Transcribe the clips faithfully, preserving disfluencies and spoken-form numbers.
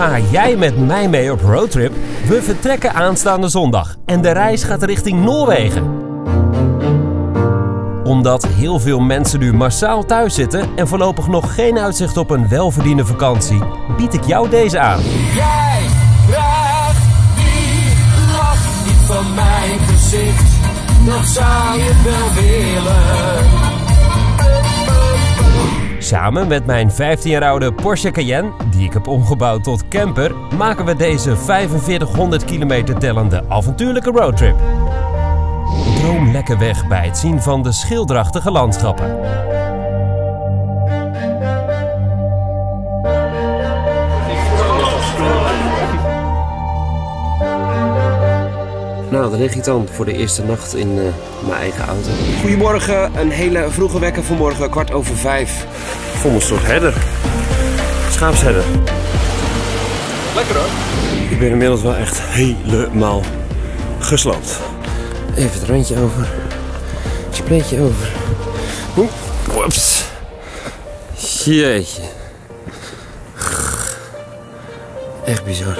Ga jij met mij mee op roadtrip? We vertrekken aanstaande zondag en de reis gaat richting Noorwegen. Omdat heel veel mensen nu massaal thuis zitten en voorlopig nog geen uitzicht op een welverdiende vakantie, bied ik jou deze aan. Jij krijgt die lach niet van mijn gezicht, dat zou je wel willen. Samen met mijn vijftien jaar oude Porsche Cayenne, die ik heb omgebouwd tot camper, maken we deze vijfenveertighonderd kilometer tellende avontuurlijke roadtrip. Droom lekker weg bij het zien van de schilderachtige landschappen. Nou, dan lig ik dan voor de eerste nacht in uh, mijn eigen auto. Goedemorgen, een hele vroege wekker vanmorgen, kwart over vijf. Ik voel me een soort herder. Schaapsherder. Lekker hoor. Ik ben inmiddels wel echt helemaal gesloopt. Even het randje over. Het spleetje over. Oeps. Jeetje. Echt bizar.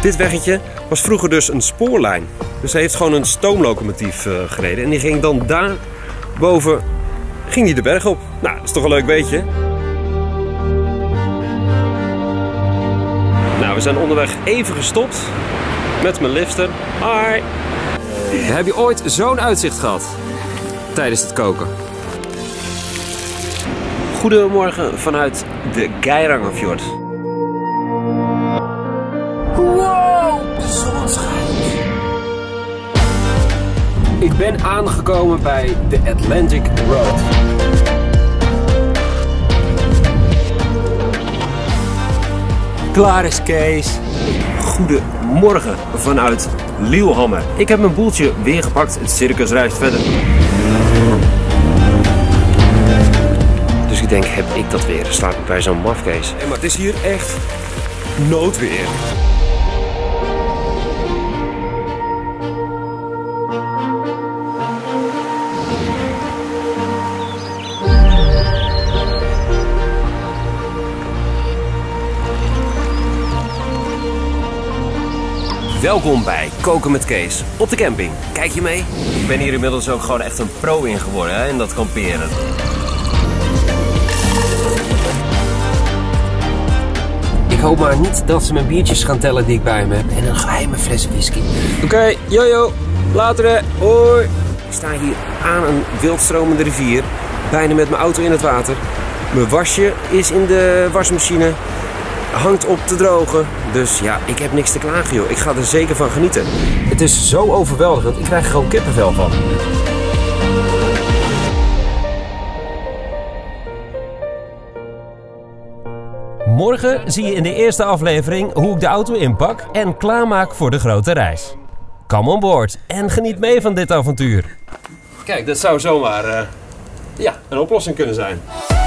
Dit weggetje was vroeger dus een spoorlijn. Dus hij heeft gewoon een stoomlocomotief uh, gereden. En die ging dan daar boven ging die de berg op. Nou, dat is toch een leuk beetje. Nou, we zijn onderweg even gestopt met mijn lifter. Hi! Heb je ooit zo'n uitzicht gehad tijdens het koken? Goedemorgen vanuit de Geirangerfjord. Ik ben aangekomen bij de Atlantic Road. Klaar is Kees. Goedemorgen vanuit Lillehammer. Ik heb mijn boeltje weer gepakt. Het circus reist verder. Dus ik denk, heb ik dat weer? Slaap ik bij zo'n mafkees. Hey, maar het is hier echt noodweer. Welkom bij Koken met Kees op de camping. Kijk je mee? Ik ben hier inmiddels ook gewoon echt een pro in geworden hè, in dat kamperen. Ik hoop maar niet dat ze mijn biertjes gaan tellen die ik bij me heb. En een geheime fles whisky. Oké, okay, jojo. Later hè. Hoi. Ik sta hier aan een wildstromende rivier. Bijna met mijn auto in het water. Mijn wasje is in de wasmachine. Hangt op te drogen. Dus ja, ik heb niks te klagen joh. Ik ga er zeker van genieten. Het is zo overweldigend. Ik krijg er gewoon kippenvel van. Morgen zie je in de eerste aflevering hoe ik de auto inpak en klaarmaak voor de grote reis. Come on board en geniet mee van dit avontuur. Kijk, dat zou zomaar uh, ja, een oplossing kunnen zijn.